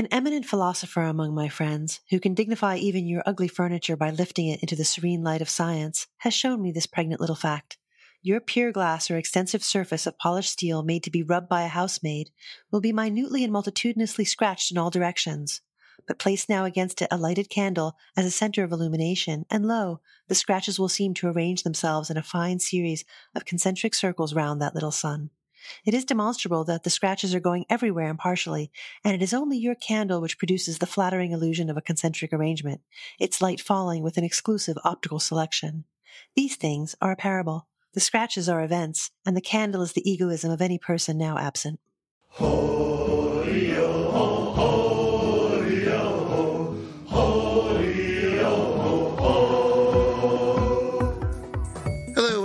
an eminent philosopher among my friends, who can dignify even your ugly furniture by lifting it into the serene light of science, has shown me this pregnant little fact. Your pier glass or extensive surface of polished steel made to be rubbed by a housemaid will be minutely and multitudinously scratched in all directions. But place now against it a lighted candle as a centre of illumination, and lo, the scratches will seem to arrange themselves in a fine series of concentric circles round that little sun. It is demonstrable that the scratches are going everywhere impartially, and it is only your candle which produces the flattering illusion of a concentric arrangement, its light falling with an exclusive optical selection. These things are a parable. The scratches are events, and the candle is the egoism of any person now absent. Hello,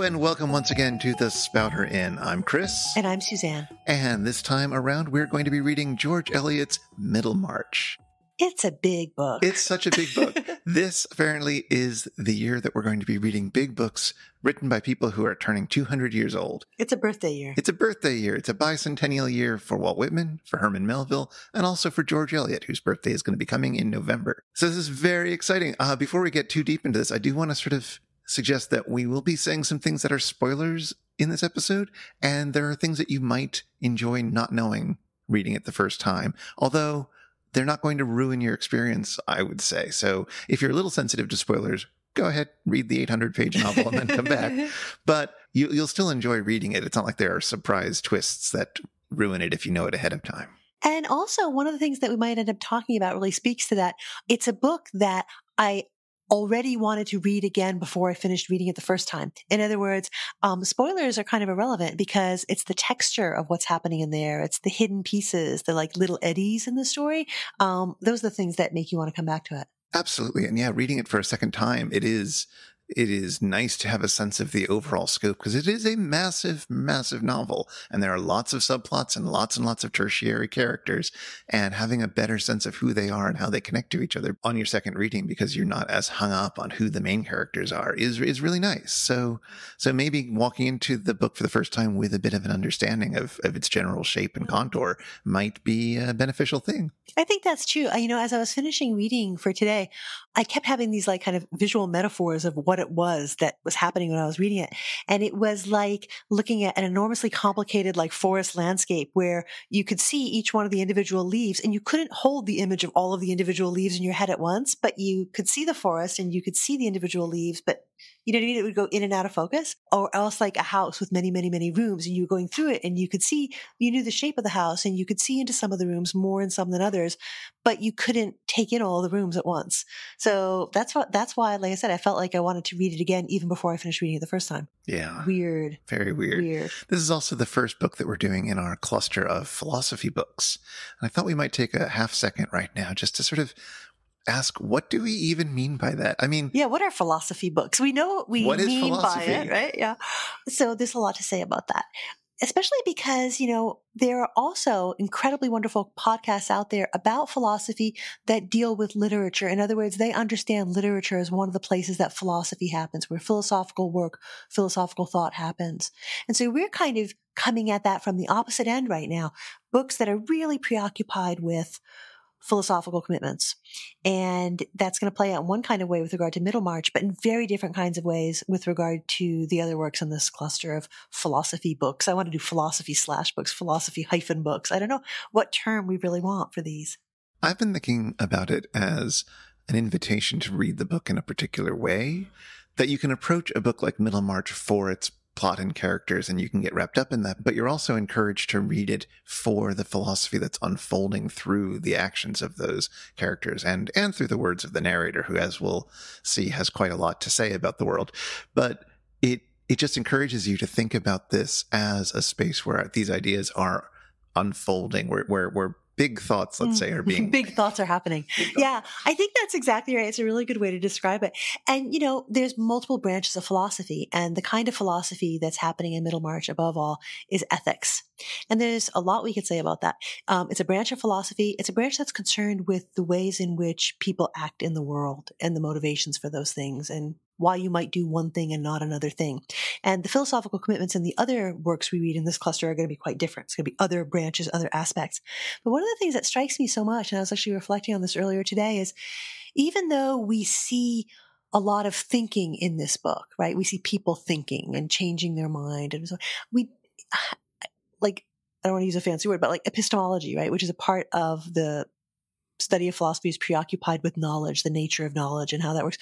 and welcome once again to The Spouter Inn. I'm Chris. And I'm Suzanne. And this time around, we're going to be reading George Eliot's Middlemarch. It's a big book. It's such a big book. This apparently is the year that we're going to be reading big books written by people who are turning 200 years old. It's a birthday year. It's a birthday year. It's a bicentennial year for Walt Whitman, for Herman Melville, and also for George Eliot, whose birthday is going to be coming in November. So this is very exciting. Before we get too deep into this, I do want to sort of suggest that we will be saying some things that are spoilers in this episode, and there are things that you might enjoy not knowing reading it the first time. Although they're not going to ruin your experience, I would say. So if you're a little sensitive to spoilers, go ahead, read the 800-page novel and then come back. But you'll still enjoy reading it. It's not like there are surprise twists that ruin it if you know it ahead of time. And also, one of the things that we might end up talking about really speaks to that. It's a book that I already wanted to read again before I finished reading it the first time. In other words, spoilers are kind of irrelevant because it's the texture of what's happening in there. It's the hidden pieces, the like little eddies in the story. Those are the things that make you want to come back to it. Absolutely. And yeah, reading it for a second time, it is nice to have a sense of the overall scope because it is a massive, massive novel. And there are lots of subplots and lots of tertiary characters, and having a better sense of who they are and how they connect to each other on your second reading, because you're not as hung up on who the main characters are, is really nice. So maybe walking into the book for the first time with a bit of an understanding of its general shape and contour might be a beneficial thing. I think that's true. You know, as I was finishing reading for today, I kept having these like kind of visual metaphors of what it was that was happening when I was reading it. And it was like looking at an enormously complicated like forest landscape where you could see each one of the individual leaves, and you couldn't hold the image of all of the individual leaves in your head at once, but you could see the forest and you could see the individual leaves, but you know what I mean? It would go in and out of focus, or else like a house with many, many, many rooms, and you were going through it and you could see, you knew the shape of the house and you could see into some of the rooms more and some than others, but you couldn't take in all the rooms at once. So that's why, like I said, I felt like I wanted to read it again even before I finished reading it the first time. Yeah. Weird. Very weird. This is also the first book that we're doing in our cluster of philosophy books. And I thought we might take a half second right now just to sort of ask, what do we even mean by that? I mean, yeah, what are philosophy books? We know what we mean by it, right? Yeah. So there's a lot to say about that, especially because, you know, there are also incredibly wonderful podcasts out there about philosophy that deal with literature. In other words, they understand literature as one of the places that philosophy happens, where philosophical work, philosophical thought happens. And so we're kind of coming at that from the opposite end right now. Books that are really preoccupied with philosophical commitments. And that's going to play out in one kind of way with regard to Middlemarch, but in very different kinds of ways with regard to the other works in this cluster of philosophy books. I want to do philosophy/books, philosophy-books. I don't know what term we really want for these. I've been thinking about it as an invitation to read the book in a particular way, that you can approach a book like Middlemarch for its plot and characters, and you can get wrapped up in that, but you're also encouraged to read it for the philosophy that's unfolding through the actions of those characters and through the words of the narrator, who, as we'll see, has quite a lot to say about the world. But it just encourages you to think about this as a space where these ideas are unfolding, where big thoughts, let's say, are being... Big thoughts are happening. Yeah, I think that's exactly right. It's a really good way to describe it. And, you know, there's multiple branches of philosophy, and the kind of philosophy that's happening in Middlemarch, above all, is ethics. And there's a lot we could say about that. It's a branch of philosophy. It's a branch that's concerned with the ways in which people act in the world and the motivations for those things and why you might do one thing and not another thing. And the philosophical commitments and the other works we read in this cluster are going to be quite different. It's going to be other branches, other aspects. But one of the things that strikes me so much, and I was actually reflecting on this earlier today, is even though we see a lot of thinking in this book, right? We see people thinking and changing their mind. And so we, like, I don't want to use a fancy word, but like epistemology, right? Which is a part of the study of philosophy, is preoccupied with knowledge, the nature of knowledge and how that works.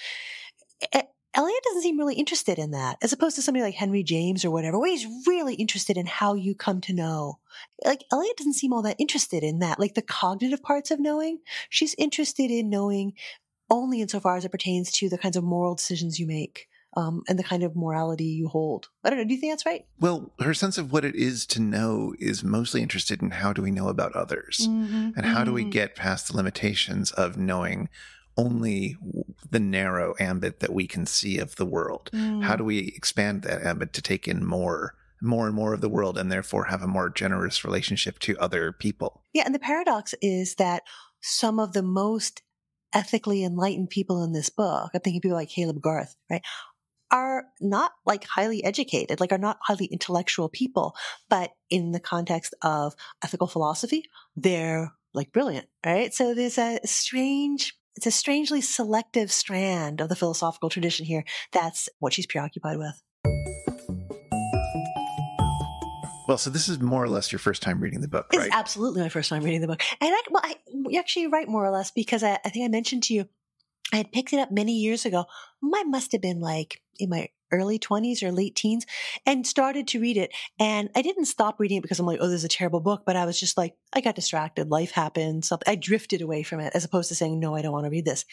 Eliot doesn't seem really interested in that, as opposed to somebody like Henry James or whatever, where he's really interested in how you come to know. Like, Eliot doesn't seem all that interested in that, like the cognitive parts of knowing. She's interested in knowing only insofar as it pertains to the kinds of moral decisions you make and the kind of morality you hold. I don't know. Do you think that's right? Well, her sense of what it is to know is mostly interested in how do we know about others, and how do we get past the limitations of knowing only the narrow ambit that we can see of the world. How do we expand that ambit to take in more and more of the world, and therefore have a more generous relationship to other people? Yeah, and the paradox is that some of the most ethically enlightened people in this book, I'm thinking people like Caleb Garth, right, are not like highly educated, like are not highly intellectual people, but in the context of ethical philosophy, they're like brilliant, right? So there's a strange... It's a strangely selective strand of the philosophical tradition here. That's what she's preoccupied with. Well, so this is more or less your first time reading the book, right? It's absolutely my first time reading the book. And well, actually right, more or less, because I think I mentioned to you, I had picked it up many years ago. I must have been like in my early 20s or late teens, and started to read it. And I didn't stop reading it because I'm like, oh, this is a terrible book. But I was just like, I got distracted. Life happened. Something. I drifted away from it, as opposed to saying, no, I don't want to read this.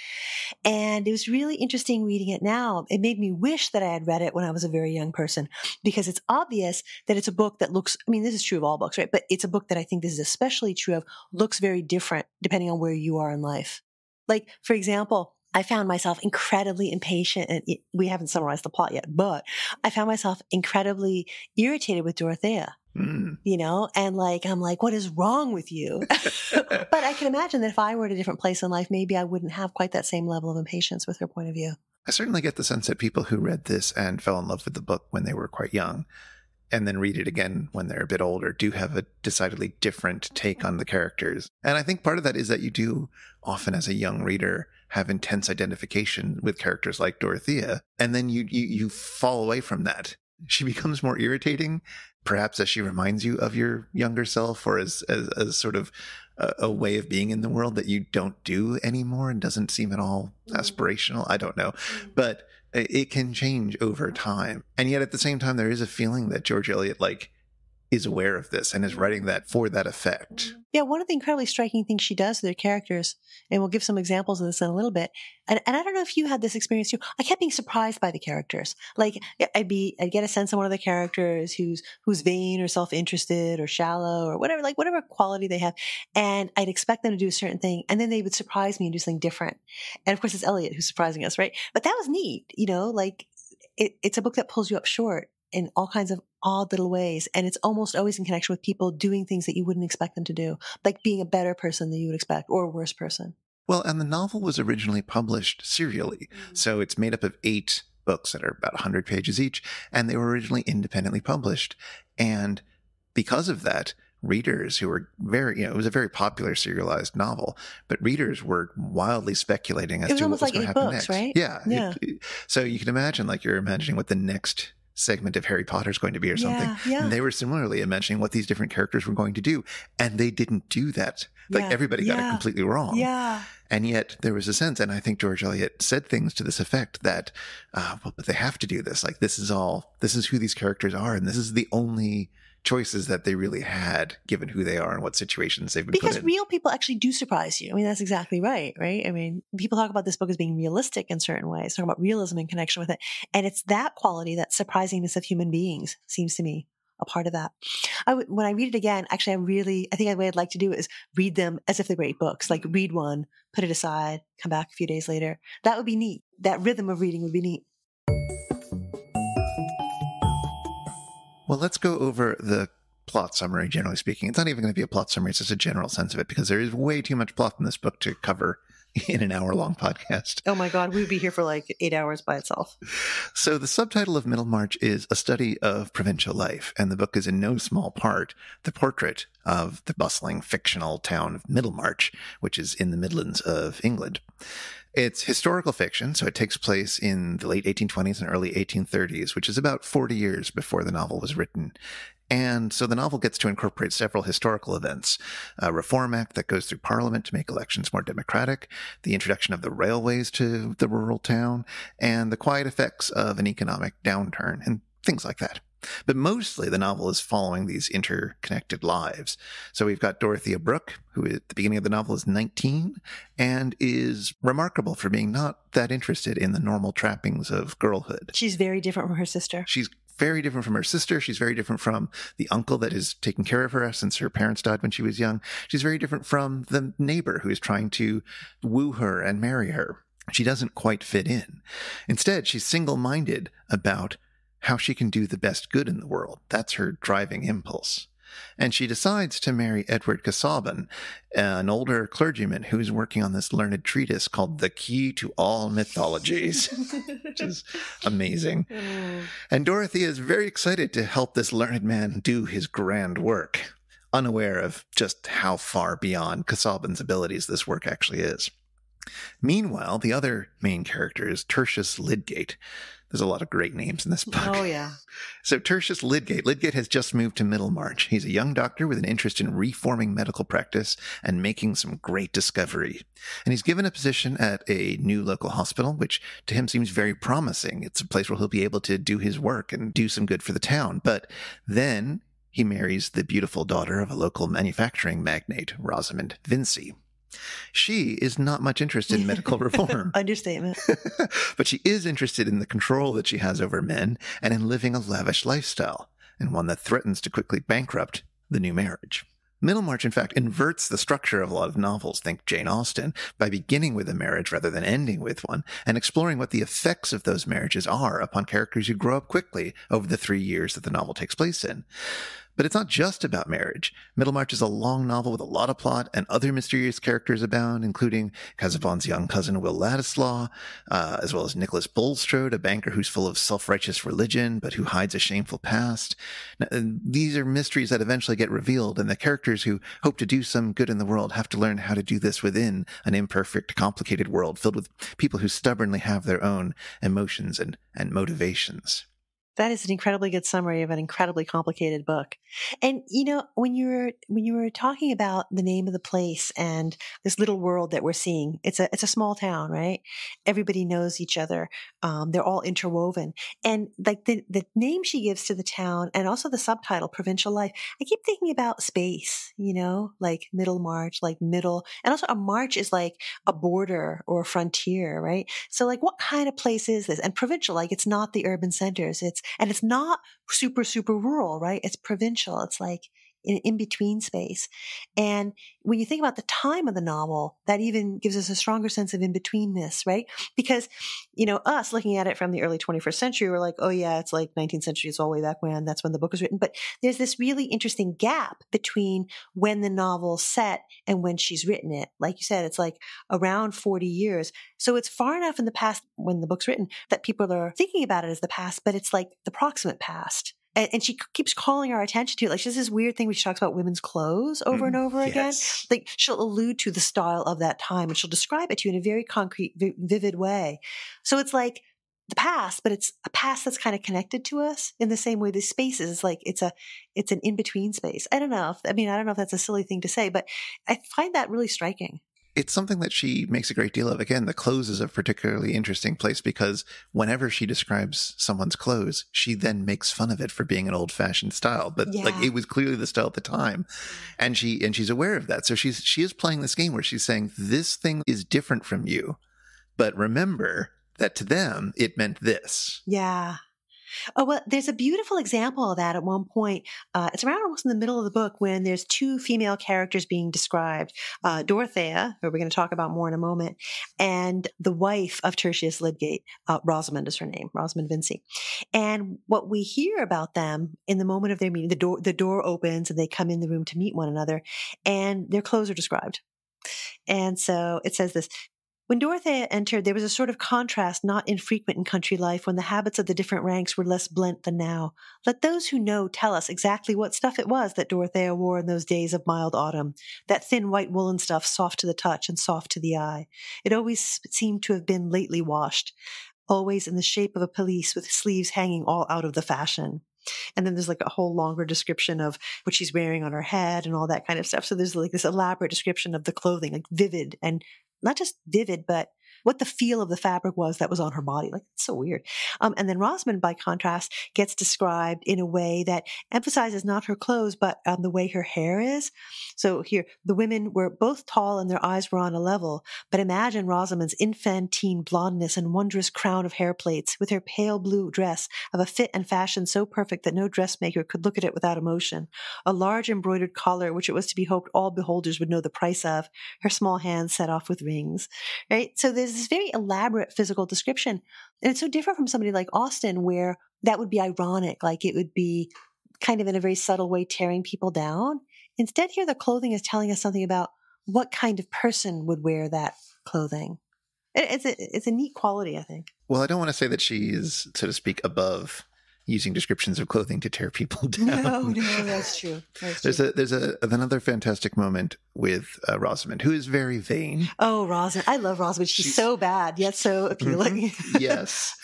And it was really interesting reading it now. It made me wish that I had read it when I was a very young person, because it's obvious that it's a book that looks, I mean, this is true of all books, right? But it's a book that I think this is especially true of, looks very different depending on where you are in life. Like, for example, I found myself incredibly impatient, and we haven't summarized the plot yet, but I found myself incredibly irritated with Dorothea, you know, and like, I'm like, what is wrong with you? But I can imagine that if I were at a different place in life, maybe I wouldn't have quite that same level of impatience with her point of view. I certainly get the sense that people who read this and fell in love with the book when they were quite young, and then read it again when they're a bit older, do have a decidedly different take on the characters. And I think part of that is that you do often, as a young reader, have intense identification with characters like Dorothea, and then you fall away from that. She becomes more irritating, perhaps as she reminds you of your younger self, or as sort of a way of being in the world that you don't do anymore and doesn't seem at all aspirational. I don't know. But it can change over time. And yet at the same time, there is a feeling that George Eliot, like, is aware of this and is writing that for that effect. Yeah, one of the incredibly striking things she does with her characters, and we'll give some examples of this in a little bit, and I don't know if you had this experience too, I kept being surprised by the characters. Like, I'd get a sense of one of the characters who's vain or self-interested or shallow or whatever, like whatever quality they have, and I'd expect them to do a certain thing, and then they would surprise me and do something different. And of course, it's Eliot who's surprising us, right? But that was neat, you know, like, it's a book that pulls you up short in all kinds of odd little ways. And it's almost always in connection with people doing things that you wouldn't expect them to do, like being a better person than you would expect, or a worse person. Well, and the novel was originally published serially. So it's made up of 8 books that are about 100 pages each, and they were originally independently published. And because of that, readers who were very, you know, it was a very popular serialized novel, but readers were wildly speculating as to what was going to happen next. It was almost like 8 books, right? Yeah. So you can imagine, like, you're imagining what the next segment of Harry Potter is going to be or something. Yeah. And they were similarly imagining what these different characters were going to do, and they didn't do that. Like, everybody got it completely wrong. And yet there was a sense, and I think George Eliot said things to this effect, that, well, but they have to do this. Like, this is who these characters are, and this is the only choices that they really had, given who they are and what situations they've been put in. Because real people actually do surprise you. I mean, that's exactly right, right? I mean, people talk about this book as being realistic in certain ways, talking about realism in connection with it. And it's that quality, that surprisingness of human beings, seems to me a part of that. When I read it again, actually, I think the way I'd like to do it is read them as if they were 8 books. Like, read one, put it aside, come back a few days later. That would be neat. That rhythm of reading would be neat. Well, let's go over the plot summary, generally speaking. It's not even going to be a plot summary. It's just a general sense of it, because there is way too much plot in this book to cover in an hour-long podcast. Oh my God, we would be here for like 8 hours by itself. So the subtitle of Middlemarch is A Study of Provincial Life, and the book is in no small part the portrait of the bustling fictional town of Middlemarch, which is in the Midlands of England. It's historical fiction, so it takes place in the late 1820s and early 1830s, which is about 40 years before the novel was written. And so the novel gets to incorporate several historical events, a Reform Act that goes through Parliament to make elections more democratic, the introduction of the railways to the rural town, and the quiet effects of an economic downturn and things like that. But mostly the novel is following these interconnected lives. So we've got Dorothea Brooke, who at the beginning of the novel is 19 and is remarkable for being not that interested in the normal trappings of girlhood. She's very different from her sister. She's very different from her sister. She's very different from the uncle that is taking care of her since her parents died when she was young. She's very different from the neighbor who is trying to woo her and marry her. She doesn't quite fit in. Instead, she's single-minded about how she can do the best good in the world. That's her driving impulse. And she decides to marry Edward Casaubon, an older clergyman who's working on this learned treatise called The Key to All Mythologies, which is amazing. And Dorothea is very excited to help this learned man do his grand work, unaware of just how far beyond Casaubon's abilities this work actually is. Meanwhile, the other main character is Tertius Lydgate. There's a lot of great names in this book. Oh, yeah. So Tertius Lydgate. Lydgate has just moved to Middlemarch. He's a young doctor with an interest in reforming medical practice and making some great discovery. And he's given a position at a new local hospital, which to him seems very promising. It's a place where he'll be able to do his work and do some good for the town. But then he marries the beautiful daughter of a local manufacturing magnate, Rosamond Vincy. She is not much interested in medical reform. Understatement. But she is interested in the control that she has over men and in living a lavish lifestyle, and one that threatens to quickly bankrupt the new marriage. Middlemarch, in fact, inverts the structure of a lot of novels, think Jane Austen, by beginning with a marriage rather than ending with one, and exploring what the effects of those marriages are upon characters who grow up quickly over the 3 years that the novel takes place in. But it's not just about marriage. Middlemarch is a long novel with a lot of plot, and other mysterious characters abound, including Casaubon's young cousin Will Ladislaw, as well as Nicholas Bulstrode, a banker who's full of self-righteous religion but who hides a shameful past. Now, these are mysteries that eventually get revealed, and the characters who hope to do some good in the world have to learn how to do this within an imperfect, complicated world filled with people who stubbornly have their own emotions and motivations. That is an incredibly good summary of an incredibly complicated book. And, you know, when you were talking about the name of the place and this little world that we're seeing, it's a small town, right? Everybody knows each other. They're all interwoven. And like the name she gives to the town and also the subtitle, Provincial Life, I keep thinking about space, you know, like Middlemarch, like middle. And also a march is like a border or a frontier, right? So like what kind of place is this? And provincial, like it's not the urban centers. And it's not super, super rural, right? It's provincial. It's like an in-between space. And when you think about the time of the novel, that even gives us a stronger sense of in-betweenness, right? Because, you know, us looking at it from the early 21st century, we're like, oh yeah, it's like 19th century, it's all way back when, that's when the book was written. But there's this really interesting gap between when the novel's set and when she's written it. Like you said, it's like around 40 years. So it's far enough in the past when the book's written that people are thinking about it as the past, but it's like the proximate past. And she keeps calling our attention to it. Like, she has this weird thing where she talks about women's clothes over and over again. Like, she'll allude to the style of that time, and she'll describe it to you in a very concrete, vivid way. So it's like the past, but it's a past that's kind of connected to us in the same way the space is. It's like it's an in-between space. I don't know. I don't know if that's a silly thing to say, but I find that really striking. It's something that she makes a great deal of. Again, the clothes is a particularly interesting place because whenever she describes someone's clothes, she then makes fun of it for being an old-fashioned style. But yeah, like it was clearly the style at the time, and she's aware of that. So she is playing this game where she's saying this thing is different from you, but remember that to them it meant this. Yeah. Oh, well, there's a beautiful example of that at one point. It's around almost in the middle of the book when there's two female characters being described. Dorothea, who we're going to talk about more in a moment, and the wife of Tertius Lydgate, Rosamond is her name, Rosamond Vincy. And what we hear about them in the moment of their meeting, the door opens and they come in the room to meet one another, and their clothes are described. And so it says this: When Dorothea entered, there was a sort of contrast not infrequent in country life when the habits of the different ranks were less blent than now. Let those who know tell us exactly what stuff it was that Dorothea wore in those days of mild autumn, that thin white woolen stuff soft to the touch and soft to the eye. It always seemed to have been lately washed, always in the shape of a pelisse with sleeves hanging all out of the fashion. And then there's like a whole longer description of what she's wearing on her head and all that kind of stuff. So there's like this elaborate description of the clothing, like vivid and not just vivid, but what the feel of the fabric was that was on her body. Like, it's so weird. And then Rosamond, by contrast, gets described in a way that emphasizes not her clothes, but the way her hair is. So here, the women were both tall and their eyes were on a level, but imagine Rosamond's infantine blondness and wondrous crown of hair plaits, with her pale blue dress of a fit and fashion so perfect that no dressmaker could look at it without emotion, a large embroidered collar, which it was to be hoped all beholders would know the price of, her small hands set off with rings, right? So there's this very elaborate physical description. And it's so different from somebody like Austen, where that would be ironic, like it would be kind of in a very subtle way tearing people down. Instead, here the clothing is telling us something about what kind of person would wear that clothing. It's a neat quality, I think. Well, I don't want to say that she is, so to speak, above using descriptions of clothing to tear people down. No, that's true. That's true. There's another fantastic moment with Rosamond, who is very vain. Oh, Rosamond. I love Rosamond. She's so bad, yet so appealing. Mm-hmm. Yes.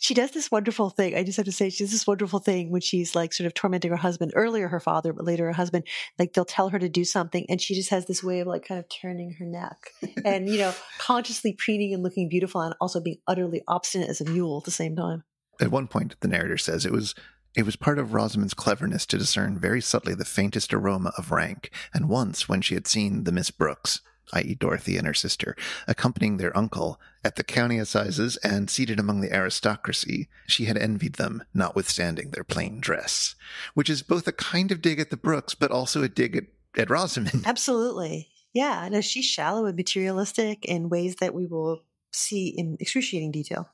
She does this wonderful thing. I just have to say, she does this wonderful thing when she's like sort of tormenting her husband, earlier her father, but later her husband, like they'll tell her to do something. And she just has this way of like kind of turning her neck and, you know, consciously preening and looking beautiful and also being utterly obstinate as a mule at the same time. At one point, the narrator says it was part of Rosamond's cleverness to discern very subtly the faintest aroma of rank, and once when she had seen the Miss Brooks, i.e. Dorothy and her sister, accompanying their uncle at the county assizes and seated among the aristocracy, she had envied them, notwithstanding their plain dress, which is both a kind of dig at the Brooks, but also a dig at Rosamond. Absolutely. Yeah. No, she's shallow and materialistic in ways that we will see in excruciating detail.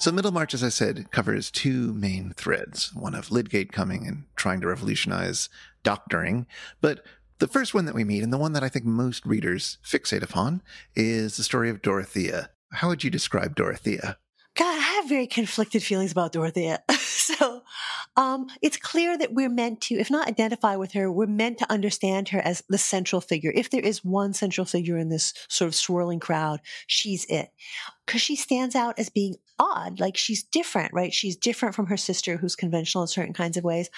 So Middlemarch, as I said, covers two main threads, one of Lydgate coming and trying to revolutionize doctoring. But the first one that we meet, and the one that I think most readers fixate upon, is the story of Dorothea. How would you describe Dorothea? God, I have very conflicted feelings about Dorothea. So it's clear that we're meant to, if not identify with her, we're meant to understand her as the central figure. If there is one central figure in this sort of swirling crowd, she's it. Because she stands out as being odd, like she's different, right? She's different from her sister, who's conventional in certain kinds of ways.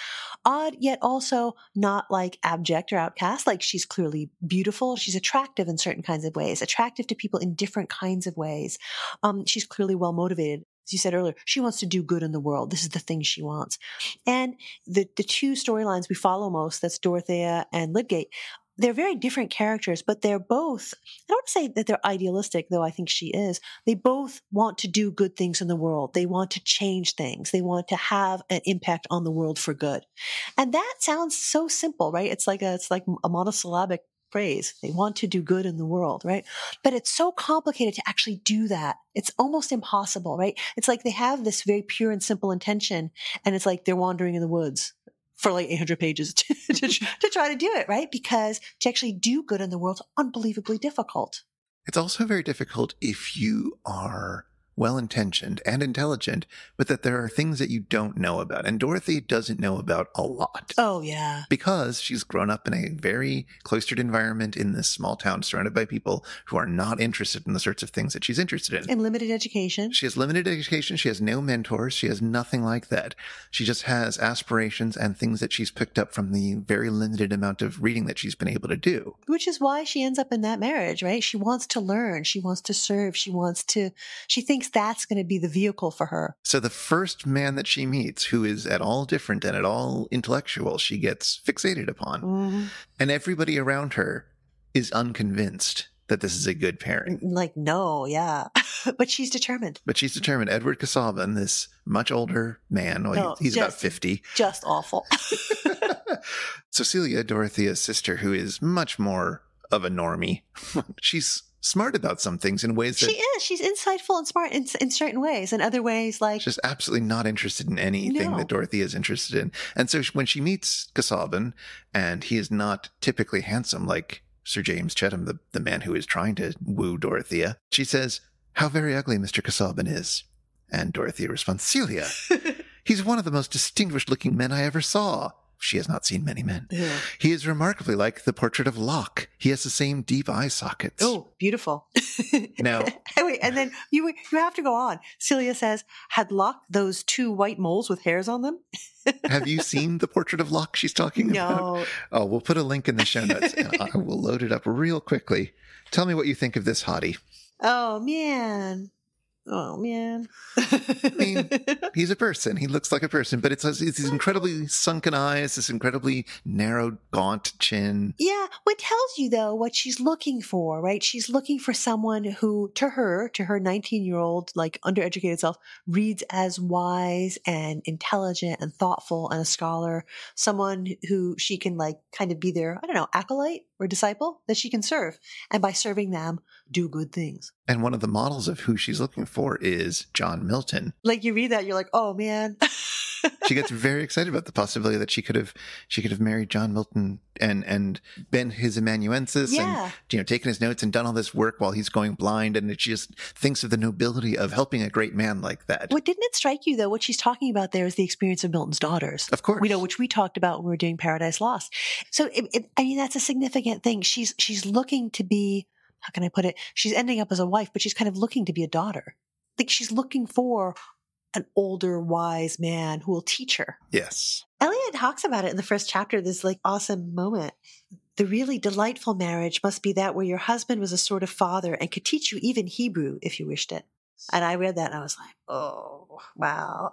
Odd, yet also not like abject or outcast. Like she's clearly beautiful. She's attractive in certain kinds of ways, attractive to people in different kinds of ways. She's clearly well motivated. As you said earlier, she wants to do good in the world. This is the thing she wants. And the two storylines we follow most, that's Dorothea and Lydgate, they're very different characters, but they're both, I don't want to say that they're idealistic, though I think she is. They both want to do good things in the world. They want to change things. They want to have an impact on the world for good. And that sounds so simple, right? It's like a monosyllabic phrase. They want to do good in the world, right? But it's so complicated to actually do that. It's almost impossible, right? It's like they have this very pure and simple intention, and it's like they're wandering in the woods for like 800 pages to try to do it, right? Because to actually do good in the world is unbelievably difficult. It's also very difficult if you are well-intentioned and intelligent, but that there are things that you don't know about. And Dorothy doesn't know about a lot. Oh, yeah. Because she's grown up in a very cloistered environment in this small town surrounded by people who are not interested in the sorts of things that she's interested in. And limited education. She has limited education. She has no mentors. She has nothing like that. She just has aspirations and things that she's picked up from the very limited amount of reading that she's been able to do. Which is why she ends up in that marriage, right? She wants to learn. She wants to serve. She thinks that's going to be the vehicle for her. So the first man that she meets who is at all different and at all intellectual, she gets fixated upon. Mm-hmm. And everybody around her is unconvinced that this is a good pairing. Like, no, yeah. But she's determined. Edward Casaubon, this much older man, he's about 50. Just awful. So Celia, Dorothea's sister, who is much more of a normie, she's smart about some things in ways that... She is. She's insightful and smart in certain ways. In other ways, like... She's absolutely not interested in anything that Dorothea is interested in. And so when she meets Casaubon, and he is not typically handsome like Sir James Chettam, the man who is trying to woo Dorothea. She says, "How very ugly Mr. Casaubon is." And Dorothea responds, "Celia, he's one of the most distinguished-looking men I ever saw." She has not seen many men. Yeah. "He is remarkably like the portrait of Locke. He has the same deep eye sockets." Oh, beautiful. No. Wait, and then you have to go on. Celia says, "Had Locke those two white moles with hairs on them?" Have you seen the portrait of Locke she's talking about? No. Oh, we'll put a link in the show notes. And I will load it up real quickly. Tell me what you think of this hottie. Oh, man. I mean, he's a person. He looks like a person, but it's these incredibly sunken eyes, this incredibly narrow, gaunt chin. Yeah. What tells you, though, what she's looking for, right? She's looking for someone who, to her 19-year-old, like, undereducated self, reads as wise and intelligent and thoughtful and a scholar, someone who she can, like, kind of be their, I don't know, acolyte or disciple that she can serve. And by serving them, do good things. And one of the models of who she's looking for is John Milton. Like, you read that, you're like, oh man. She gets very excited about the possibility that she could have married John Milton and been his amanuensis, yeah, and, you know, taken his notes and done all this work while he's going blind. And she just thinks of the nobility of helping a great man like that. Well, didn't it strike you, though, what she's talking about there is the experience of Milton's daughters? Of course. You know, which we talked about when we were doing Paradise Lost. So, I mean, that's a significant thing. She's looking to be, how can I put it? She's ending up as a wife, but she's kind of looking to be a daughter. Like, she's looking for an older, wise man who will teach her. Yes. Eliot talks about it in the first chapter, this, like, awesome moment. "The really delightful marriage must be that where your husband was a sort of father and could teach you even Hebrew if you wished it." And I read that and I was like, oh, wow.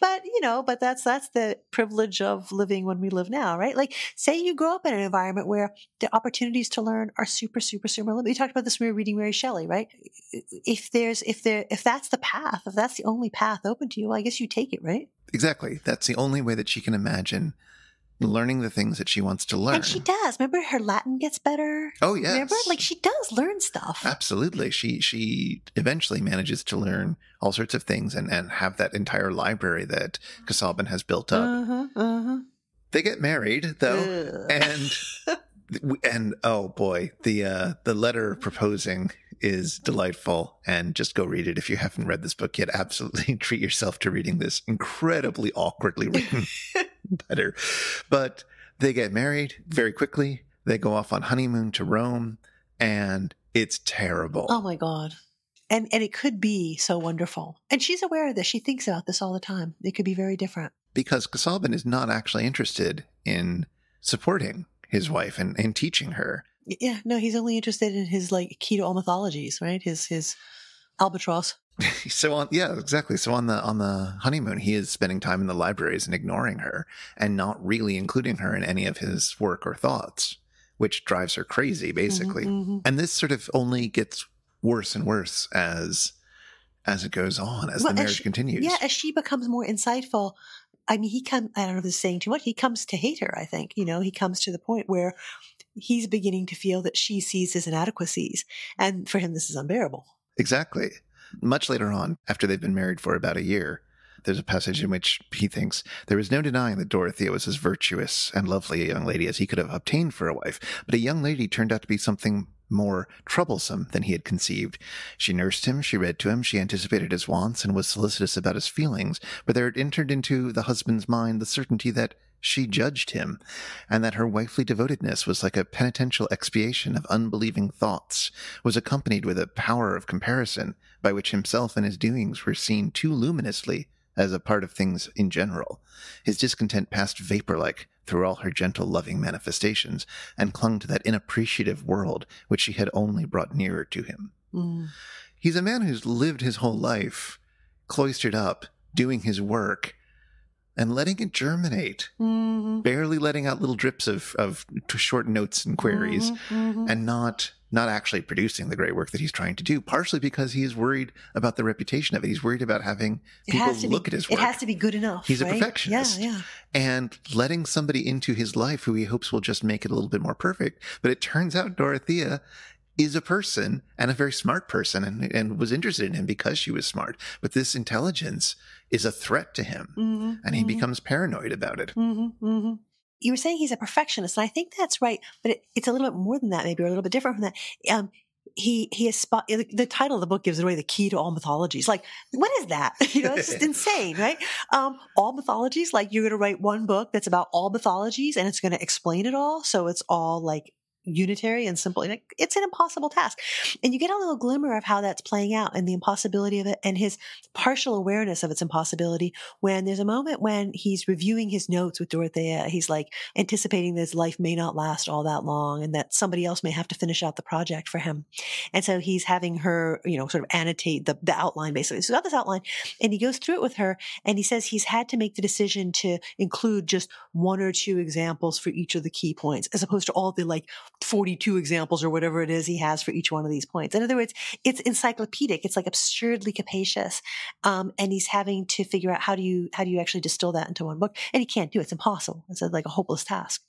But, you know, but that's the privilege of living when we live now, right? Like, say you grow up in an environment where the opportunities to learn are super, super, super limited. We talked about this when we were reading Mary Shelley, right? If that's the path, if that's the only path open to you, well, I guess you take it, right? Exactly. That's the only way that she can imagine learning the things that she wants to learn. And she does. Remember, her Latin gets better. Oh, yes. Remember? Like, she does learn stuff. Absolutely. She eventually manages to learn all sorts of things and have that entire library that Casaubon has built up. They get married, though. And oh, boy, the letter proposing is delightful. And just go read it. If you haven't read this book yet, absolutely treat yourself to reading this incredibly awkwardly written letter. But they get married very quickly. They go off on honeymoon to Rome, and it's terrible. Oh, my God. And it could be so wonderful. And she's aware of this. She thinks about this all the time. It could be very different. Because Casaubon is not actually interested in supporting his wife and teaching her. Yeah, no, he's only interested in his, like, Key to All Mythologies, right? His albatross. So on the honeymoon, he is spending time in the libraries and ignoring her and not really including her in any of his work or thoughts, which drives her crazy, basically. And this sort of only gets worse and worse as it goes on, as the marriage continues. Yeah, as she becomes more insightful. I mean, I don't know if this is saying too much. He comes to hate her, I think. You know, he comes to the point where he's beginning to feel that she sees his inadequacies. And for him, this is unbearable. Exactly. Much later on, after they've been married for about a year, there's a passage in which he thinks, "There is no denying that Dorothea was as virtuous and lovely a young lady as he could have obtained for a wife, but a young lady turned out to be something more troublesome than he had conceived. She nursed him, she read to him, she anticipated his wants and was solicitous about his feelings, but there had entered into the husband's mind the certainty that she judged him, and that her wifely devotedness was like a penitential expiation of unbelieving thoughts, was accompanied with a power of comparison by which himself and his doings were seen too luminously as a part of things in general. His discontent passed vapor-like through all her gentle, loving manifestations, and clung to that inappreciative world which she had only brought nearer to him." He's a man who's lived his whole life cloistered up, doing his work, and letting it germinate, barely letting out little drips of short notes and queries, and not actually producing the great work that he's trying to do, partially because he's worried about the reputation of it. He's worried about having people look at his work. It has to be good enough. He's a perfectionist. Yeah, yeah. And letting somebody into his life who he hopes will just make it a little bit more perfect. But it turns out Dorothea is a person, and a very smart person, and was interested in him because she was smart. But this intelligence is a threat to him, and he becomes paranoid about it. you were saying he's a perfectionist, and I think that's right, but it's a little bit more than that, maybe, or a little bit different from that. The title of the book gives away, The Key to All Mythologies. Like, what is that? You know, it's just insane, right? All mythologies, like you're going to write one book that's about all mythologies and it's going to explain it all. So it's all like unitary and simple. And it's an impossible task. And you get a little glimmer of how that's playing out and the impossibility of it and his partial awareness of its impossibility when there's a moment when he's reviewing his notes with Dorothea. He's like anticipating that his life may not last all that long and that somebody else may have to finish out the project for him. And so he's having her, you know, sort of annotate the outline basically. So he's got this outline and he goes through it with her and he says he's had to make the decision to include just one or two examples for each of the key points as opposed to all the like 42 examples or whatever it is he has for each one of these points. In other words, it's encyclopedic. It's like absurdly capacious. And he's having to figure out how do you actually distill that into one book? And he can't do it. It's impossible. It's like a hopeless task.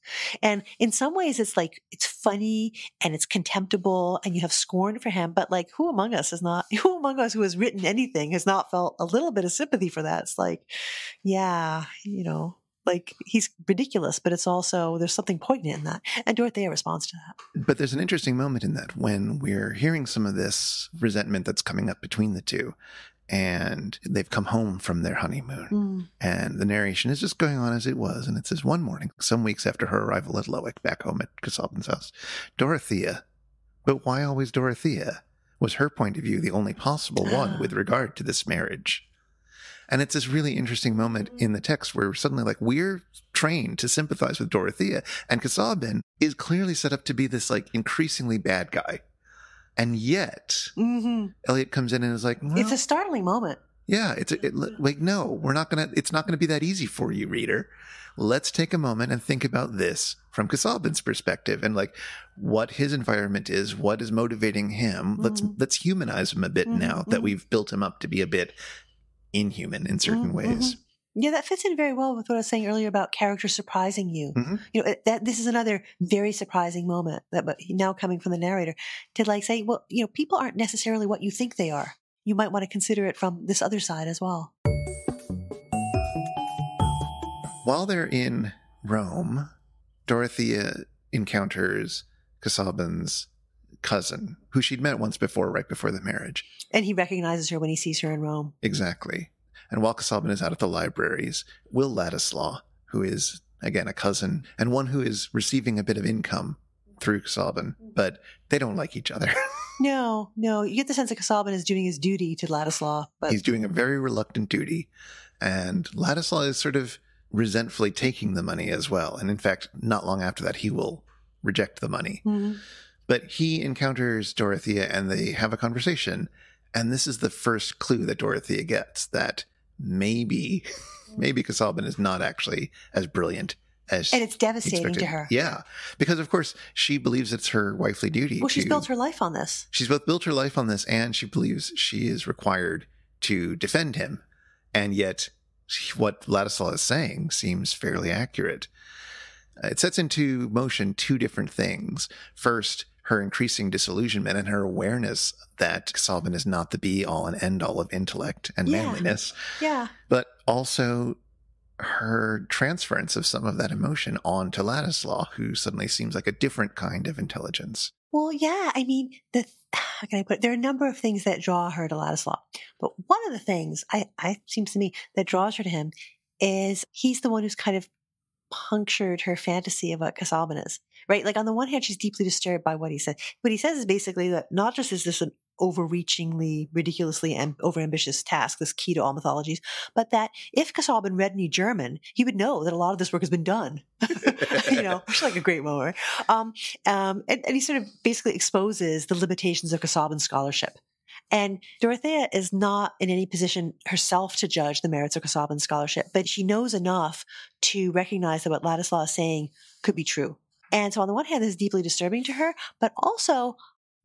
And in some ways it's like, it's funny and it's contemptible and you have scorn for him, but like who among us who has written anything has not felt a little bit of sympathy for that? It's like, yeah, you know. Like, he's ridiculous, but it's also, there's something poignant in that. And Dorothea responds to that. But there's an interesting moment in that when we're hearing some of this resentment that's coming up between the two. And they've come home from their honeymoon. Mm. And the narration is just going on as it was. And it says, one morning, some weeks after her arrival at Lowick, back home at Casaubon's house, Dorothea, but why always Dorothea, was her point of view the only possible one with regard to this marriage? And it's this really interesting moment in the text where suddenly, like, we're trained to sympathize with Dorothea, and Casaubon is clearly set up to be this, like, increasingly bad guy. And yet, Eliot comes in and is like, well, it's a startling moment. Yeah. No, it's not going to be that easy for you, reader. Let's take a moment and think about this from Casaubon's perspective and, like, what his environment is, what is motivating him. Let's humanize him a bit now that we've built him up to be a bit inhuman in certain ways. Yeah, that fits in very well with what I was saying earlier about character surprising you. You know, this is another very surprising moment that, but now coming from the narrator, to like say, well, you know, people aren't necessarily what you think they are. You might want to consider it from this other side as well. While they're in Rome, Dorothea encounters Casaubon's cousin, who she'd met once before, right before the marriage. And he recognizes her when he sees her in Rome. Exactly. And while Casaubon is out at the libraries, Will Ladislaw, who is, again, a cousin, and one who is receiving a bit of income through Casaubon, but they don't like each other. No. You get the sense that Casaubon is doing his duty to Ladislaw. But he's doing a very reluctant duty. And Ladislaw is sort of resentfully taking the money as well. And in fact, not long after that, he will reject the money. But he encounters Dorothea and they have a conversation. And this is the first clue that Dorothea gets that maybe Casaubon is not actually as brilliant as she expected. And it's devastating to her. Yeah. Because, of course, she believes it's her wifely duty. Well, she's built her life on this. She's both built her life on this and she believes she is required to defend him. And yet what Ladislaw is saying seems fairly accurate. It sets into motion two different things. First, her increasing disillusionment and her awareness that Casaubon is not the be-all and end-all of intellect and manliness. Yeah. But also her transference of some of that emotion onto Ladislaw, who suddenly seems like a different kind of intelligence. Well, yeah. I mean, how can I put it? There are a number of things that draw her to Ladislaw. But one of the things, seems to me, that draws her to him is he's the one who's kind of punctured her fantasy of what Casaubon is, right? Like, on the one hand, she's deeply disturbed by what he said. What he says is basically that not just is this an overreachingly, ridiculously overambitious task, this key to all mythologies, but that if Casaubon read any German, he would know that a lot of this work has been done, you know, which is like a great moment. And he sort of basically exposes the limitations of Casaubon's scholarship. And Dorothea is not in any position herself to judge the merits of Casaubon's scholarship, but she knows enough to recognize that what Ladislaw is saying could be true. And so on the one hand, this is deeply disturbing to her, but also,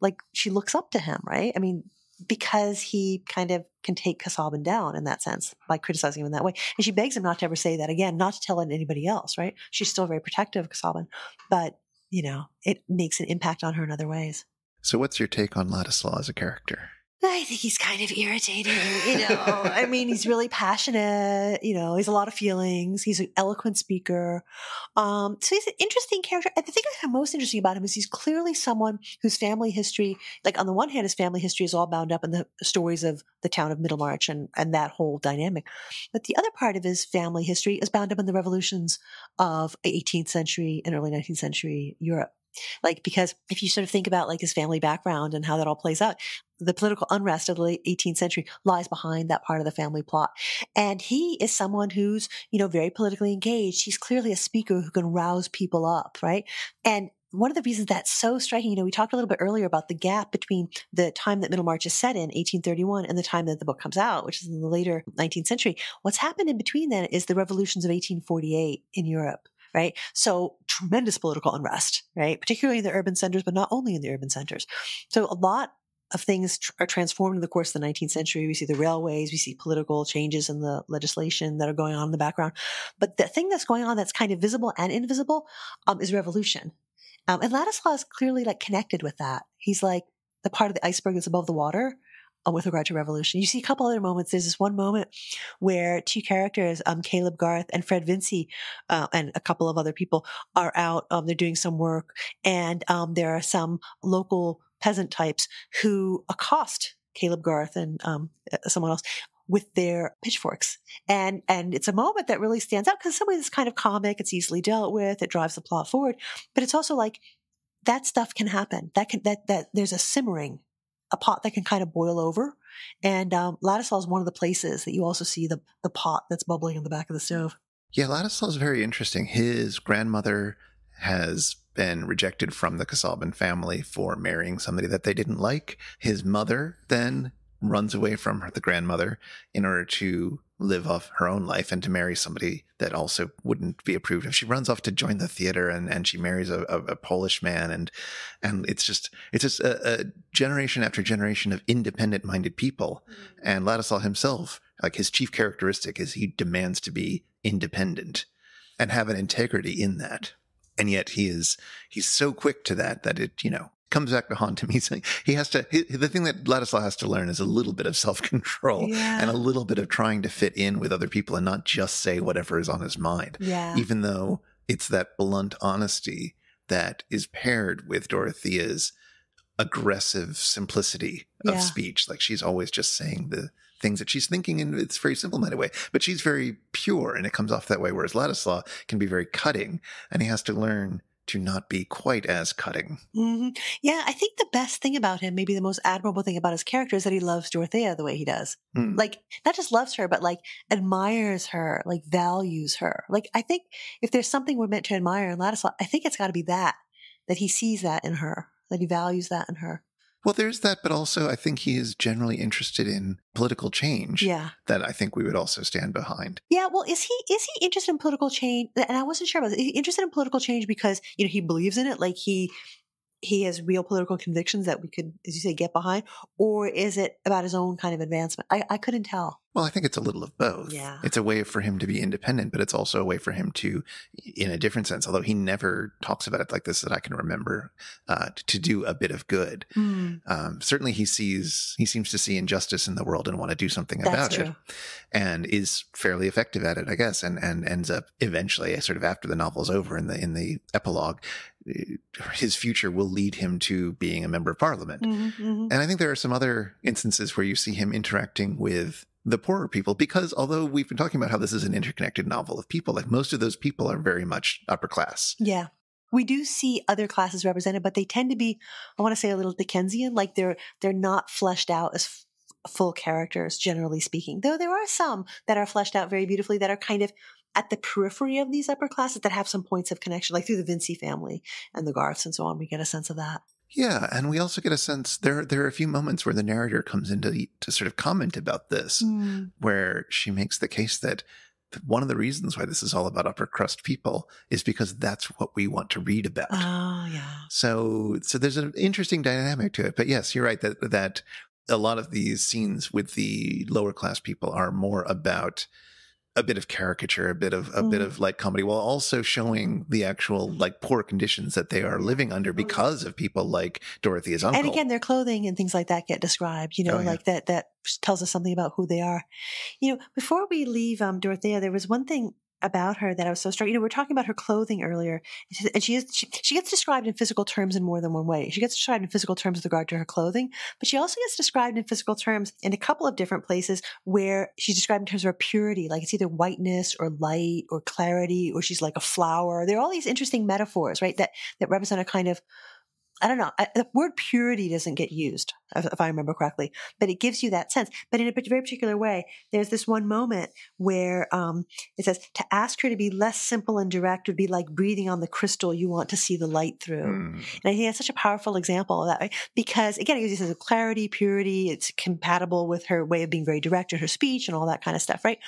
like, she looks up to him, right? I mean, because he kind of can take Casaubon down in that sense by criticizing him in that way. And she begs him not to ever say that again, not to tell anybody else, right? She's still very protective of Casaubon, but, you know, it makes an impact on her in other ways. So what's your take on Ladislaw as a character? I think he's kind of irritating, you know. I mean, he's really passionate, you know, he's a lot of feelings. He's an eloquent speaker. So he's an interesting character. And the thing I find most interesting about him is he's clearly someone whose family history, like on the one hand, his family history is all bound up in the stories of the town of Middlemarch and that whole dynamic. But the other part of his family history is bound up in the revolutions of 18th century and early 19th century Europe. Like, because if you sort of think about like his family background and how that all plays out, the political unrest of the late 18th century lies behind that part of the family plot. And he is someone who's, you know, very politically engaged. He's clearly a speaker who can rouse people up, right? And one of the reasons that's so striking, you know, we talked a little bit earlier about the gap between the time that Middlemarch is set in, 1831, and the time that the book comes out, which is in the later 19th century. What's happened in between then is the revolutions of 1848 in Europe. Right? So tremendous political unrest, right? Particularly in the urban centers, but not only in the urban centers. So a lot of things are transformed in the course of the 19th century. We see the railways, we see political changes in the legislation that are going on in the background. But the thing that's going on that's kind of visible and invisible is revolution. And Ladislaw is clearly like connected with that. He's like the part of the iceberg that's above the water with regard to revolution. You see a couple other moments. There's this one moment where two characters, Caleb Garth and Fred Vincy, and a couple of other people are out, they're doing some work, and there are some local peasant types who accost Caleb Garth and someone else with their pitchforks. And it's a moment that really stands out because in some ways it's kind of comic, it's easily dealt with, it drives the plot forward, but it's also like that stuff can happen. That there's a simmering, a pot that can kind of boil over. And Ladislaw is one of the places that you also see the pot that's bubbling in the back of the stove. Yeah, Ladislaw is very interesting. His grandmother has been rejected from the Casaubon family for marrying somebody that they didn't like. His mother then runs away from the grandmother in order to live off her own life and to marry somebody that also wouldn't be approved of. She runs off to join the theater and she marries a Polish man. And it's just a generation after generation of independent minded people. And Ladislaw himself, like his chief characteristic is he demands to be independent and have an integrity in that. And yet he's so quick to that it, you know, comes back to haunt him. The thing that Ladislaw has to learn is a little bit of self-control and a little bit of trying to fit in with other people and not just say whatever is on his mind. Yeah. Even though it's that blunt honesty that is paired with Dorothea's aggressive simplicity of speech. Like she's always just saying the things that she's thinking and it's very simple-minded way, but she's very pure and it comes off that way. Whereas Ladislaw can be very cutting and he has to learn to not be quite as cutting. Mm-hmm. Yeah, I think the best thing about him, maybe the most admirable thing about his character, is that he loves Dorothea the way he does. Mm. Like, not just loves her, but like admires her, like values her. Like, I think if there's something we're meant to admire in Ladislaw, I think it's got to be that he sees that in her, that he values that in her. Well, there's that, but also I think he is generally interested in political change that I think we would also stand behind. Yeah, well, is he interested in political change? And I wasn't sure about this. Is he interested in political change because, you know, he believes in it? Like he has real political convictions that we could, as you say, get behind? Or is it about his own kind of advancement? I couldn't tell. Well, I think it's a little of both. Yeah. It's a way for him to be independent, but it's also a way for him to, in a different sense, although he never talks about it like this that I can remember, to do a bit of good. Mm. Certainly he seems to see injustice in the world and want to do something about it and is fairly effective at it, I guess, and ends up eventually sort of after the novel's over in the epilogue, his future will lead him to being a member of parliament. Mm-hmm, mm-hmm. And I think there are some other instances where you see him interacting with the poorer people, because although we've been talking about how this is an interconnected novel of people, like most of those people are very much upper class. Yeah. We do see other classes represented, but they tend to be, I want to say, a little Dickensian, like they're not fleshed out as full characters, generally speaking, though there are some that are fleshed out very beautifully that are kind of at the periphery of these upper classes that have some points of connection, like through the Vincy family and the Garths and so on. We get a sense of that. Yeah, and we also get a sense, there are a few moments where the narrator comes in to sort of comment about this, where she makes the case that one of the reasons why this is all about upper crust people is because that's what we want to read about. Oh, yeah. So there's an interesting dynamic to it. But yes, you're right that a lot of these scenes with the lower class people are more about a bit of caricature, a bit of light comedy, while also showing the actual like poor conditions that they are living under because of people like Dorothea's uncle. And again, their clothing and things like that get described, you know, like that tells us something about who they are. You know, before we leave Dorothea, there was one thing about her that I was so struck. You know, we were talking about her clothing earlier, and she gets described in physical terms in more than one way. She gets described in physical terms with regard to her clothing, but she also gets described in physical terms in a couple of different places where she's described in terms of her purity, like it's either whiteness or light or clarity, or she's like a flower. There are all these interesting metaphors, right, that represent a kind of, I don't know, the word purity doesn't get used, if I remember correctly, but it gives you that sense. But in a very particular way, there's this one moment where it says, to ask her to be less simple and direct would be like breathing on the crystal you want to see the light through. Mm. And I think that's such a powerful example of that, right? Because, again, it gives you a sense of clarity, purity, it's compatible with her way of being very direct in her speech and all that kind of stuff, right?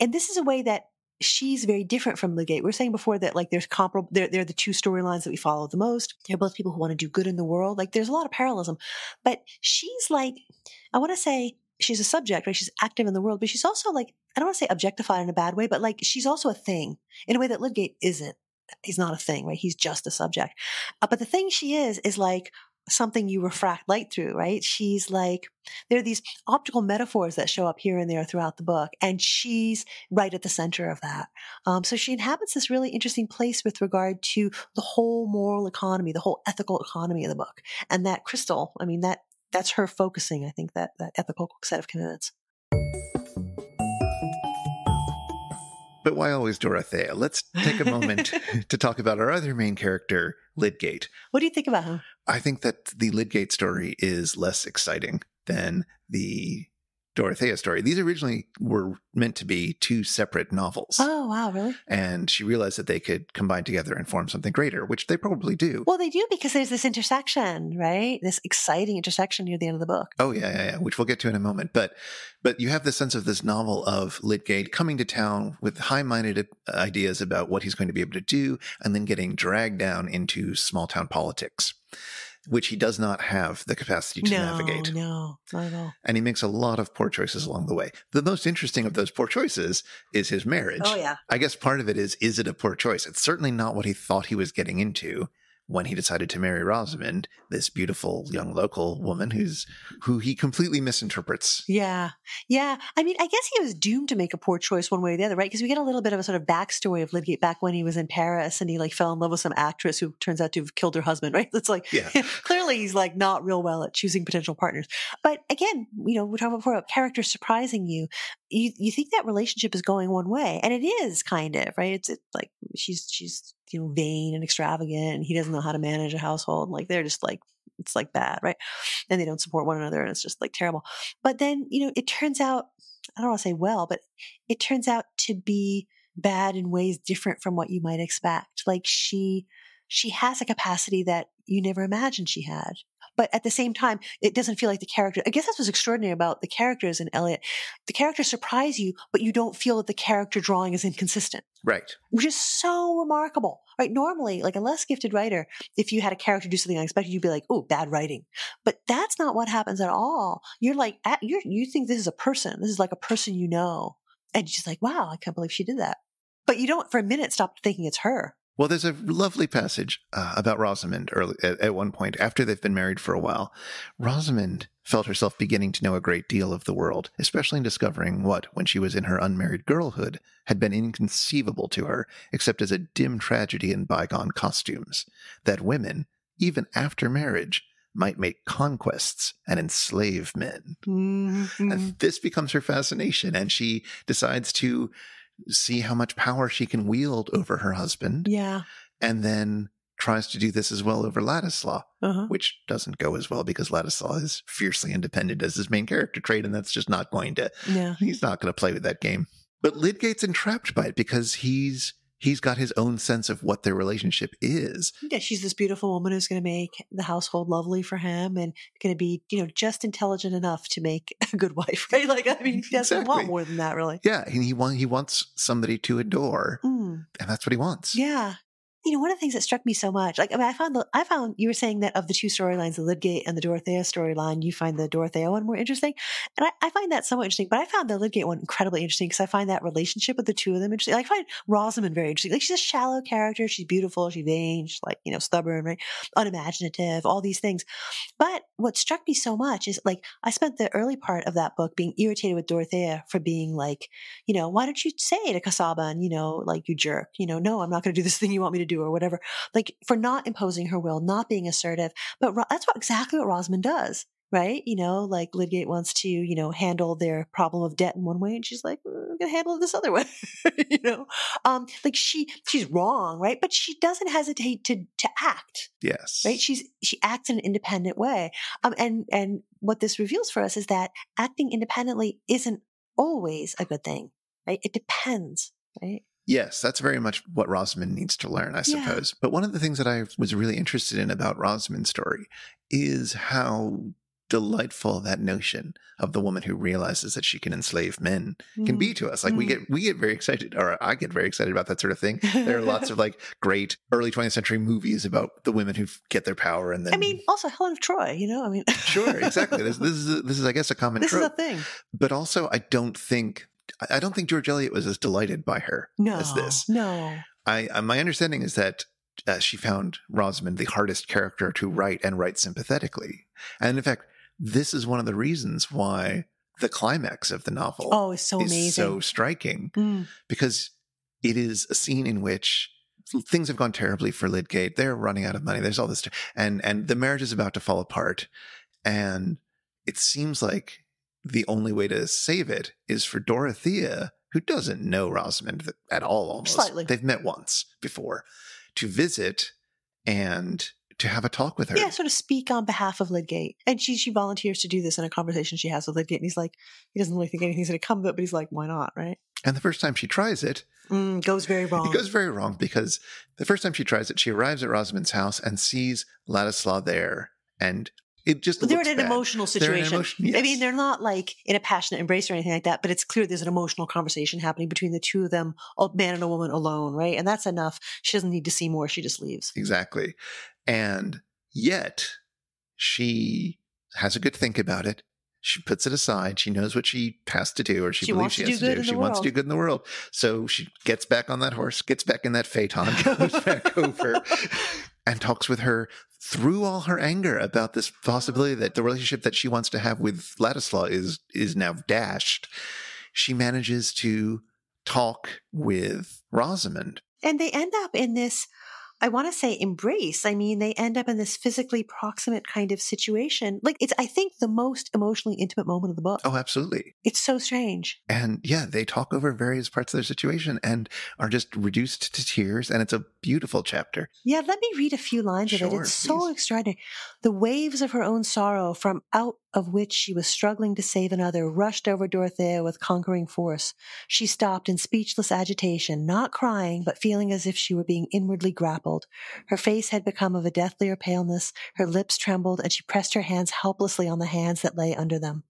And this is a way that she's very different from Lydgate. We were saying before that, like, there's comparable, they're the two storylines that we follow the most. They're both people who want to do good in the world. Like, there's a lot of parallelism. But she's like, I want to say she's a subject, right? She's active in the world, but she's also like, I don't want to say objectified in a bad way, but like, she's also a thing in a way that Lydgate isn't. He's not a thing, right? He's just a subject. But the thing she is like something you refract light through, right? She's like, there are these optical metaphors that show up here and there throughout the book, and she's right at the center of that. So she inhabits this really interesting place with regard to the whole moral economy, the whole ethical economy of the book. And that crystal, I mean, that's her focusing, I think, that ethical set of commitments. But why always Dorothea? Let's take a moment to talk about our other main character, Lydgate. What do you think about him? I think that the Lydgate story is less exciting than the Dorothea story. These originally were meant to be two separate novels. Oh, wow, really? And she realized that they could combine together and form something greater, which they probably do. Well, they do, because there's this intersection, right? This exciting intersection near the end of the book. Oh, yeah, which we'll get to in a moment. But you have the sense of this novel of Lydgate coming to town with high-minded ideas about what he's going to be able to do, and then getting dragged down into small-town politics, which he does not have the capacity to navigate. No, not at all. And he makes a lot of poor choices along the way. The most interesting of those poor choices is his marriage. Oh, yeah. I guess part of it is it a poor choice? It's certainly not what he thought he was getting into when he decided to marry Rosamond, this beautiful young local woman who he completely misinterprets. Yeah. Yeah. I mean, I guess he was doomed to make a poor choice one way or the other, right? Because we get a little bit of a sort of backstory of Lydgate back when he was in Paris, and he like fell in love with some actress who turns out to have killed her husband, right? It's like, clearly he's like not real well at choosing potential partners. But again, you know, we're talking before about characters surprising you. You think that relationship is going one way, and it is kind of, right? It's like she's you know, vain and extravagant, and he doesn't know how to manage a household. Like, they're just like, it's like bad, right? And they don't support one another, and it's just like terrible. But then, you know, it turns out, I don't want to say well, but it turns out to be bad in ways different from what you might expect. Like, she has a capacity that you never imagined she had. But at the same time, it doesn't feel like the character, I guess that's what's extraordinary about the characters in Eliot. The characters surprise you, but you don't feel that the character drawing is inconsistent. Right. Which is so remarkable, right? Normally, like a less gifted writer, if you had a character do something unexpected, you'd be like, oh, bad writing. But that's not what happens at all. You're like, you think this is a person. This is like a person you know. And you're just like, wow, I can't believe she did that. But you don't for a minute stop thinking it's her. Well, there's a lovely passage about Rosamond at one point, after they've been married for a while. Rosamond felt herself beginning to know a great deal of the world, especially in discovering what, when she was in her unmarried girlhood, had been inconceivable to her, except as a dim tragedy in bygone costumes, that women, even after marriage, might make conquests and enslave men. Mm-hmm. And this becomes her fascination, and she decides to see how much power she can wield over her husband. Yeah. And then tries to do this as well over Ladislaw, which doesn't go as well, because Ladislaw is fiercely independent as his main character trait, and that's just not going to, he's not going to play with that game. But Lydgate's entrapped by it, because he's got his own sense of what their relationship is. Yeah, she's this beautiful woman who's going to make the household lovely for him, and going to be, you know, just intelligent enough to make a good wife, right? Like, I mean, he doesn't want more than that, really. Yeah, and he wants somebody to adore, and that's what he wants. Yeah. you know, one of the things that struck me so much, like, I mean, I found you were saying that of the two storylines, the Lydgate and the Dorothea storyline, you find the Dorothea one more interesting. And I find that somewhat interesting, but I found the Lydgate one incredibly interesting because I find that relationship with the two of them interesting. Like, I find Rosamond very interesting. Like, she's a shallow character. She's beautiful. She's vain. She's, like, you know, stubborn, right? Unimaginative, all these things. But what struck me so much is, like, I spent the early part of that book being irritated with Dorothea for being like, you know, why don't you say to Casaubon, you know, like, you jerk, you know, no, I'm not going to do this thing you want me to do, or whatever, like, for not imposing her will, not being assertive. But that's exactly what Rosamond does, right? You know, like, Lydgate wants to, you know, handle their problem of debt in one way, and she's like, I'm gonna handle it this other way. You know, like, she's wrong, right? But she doesn't hesitate to act. Yes, right. She acts in an independent way, and what this reveals for us is that acting independently isn't always a good thing, right? It depends, right? Yes, that's very much what Rosamond needs to learn, I suppose. Yeah. But one of the things that I was really interested in about Rosamond's story is how delightful that notion of the woman who realizes that she can enslave men can be to us. Like, we get very excited, or I get very excited about that sort of thing. There are lots of, like, great early 20th century movies about the women who get their power, and then, I mean, also Helen of Troy. You know, I mean, sure, exactly. This is I guess a common trope. This is a thing. But also, I don't think George Eliot was as delighted by her as this. No. My understanding is that she found Rosamond the hardest character to write, and write sympathetically. And in fact, this is one of the reasons why the climax of the novel is so amazing, so striking, because it is a scene in which things have gone terribly for Lydgate. They're running out of money. There's all this, and the marriage is about to fall apart, and it seems like the only way to save it is for Dorothea, who doesn't know Rosamond at all, almost. Slightly. They've met once before, to visit and to have a talk with her. Yeah, sort of speak on behalf of Lydgate. And she volunteers to do this in a conversation she has with Lydgate. And he's like, he doesn't really think anything's going to come of it, but he's like, why not, right? And the first time she tries it... goes very wrong. It goes very wrong, because the first time she tries it, she arrives at Rosamond's house and sees Ladislaw there, and... It just they're in an emotional situation. Yes. I mean, they're not, like, in a passionate embrace or anything like that, but it's clear there's an emotional conversation happening between the two of them, a man and a woman alone, right? And that's enough. She doesn't need to see more. She just leaves. Exactly. And yet she has a good think about it. She puts it aside. She knows what she has to do, or she believes she has to do. She wants to do good in the world. So she gets back on that horse, gets back in that phaeton, goes back over, and talks with her through all her anger about this possibility that the relationship that she wants to have with Ladislaw is now dashed. She manages to talk with Rosamond. And they end up in this, I want to say, embrace. I mean, they end up in this physically proximate kind of situation. Like, it's, I think, the most emotionally intimate moment of the book. Oh, absolutely. It's so strange. And yeah, they talk over various parts of their situation and are just reduced to tears. And it's a beautiful chapter. Yeah, let me read a few lines of it. It's so extraordinary. The waves of her own sorrow, from out of which she was struggling to save another, rushed over Dorothea with conquering force. She stopped in speechless agitation, not crying, but feeling as if she were being inwardly grappled. Her face had become of a deathlier paleness, her lips trembled, and she pressed her hands helplessly on the hands that lay under them.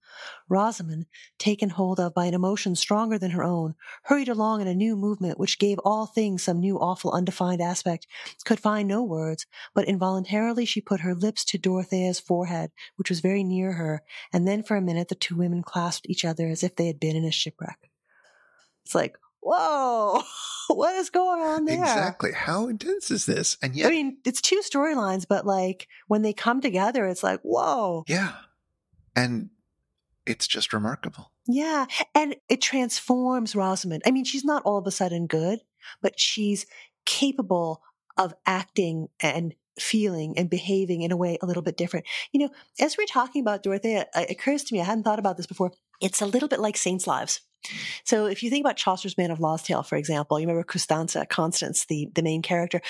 Rosamond, taken hold of by an emotion stronger than her own, hurried along in a new movement which gave all things some new awful undefined aspect, could find no words, but involuntarily she put her lips to Dorothea's forehead, which was very near her, and then for a minute the two women clasped each other as if they had been in a shipwreck. It's like, whoa, what is going on there? Exactly. How intense is this? And yet, I mean, it's two storylines, but, like, when they come together, it's like, whoa. Yeah. And it's just remarkable. Yeah. And it transforms Rosamond. I mean, she's not all of a sudden good, but she's capable of acting and feeling and behaving in a way a little bit different. You know, as we're talking about Dorothea, it occurs to me, I hadn't thought about this before, it's a little bit like saints' lives. So if you think about Chaucer's Man of Law's Tale, for example, you remember Constance, the main character.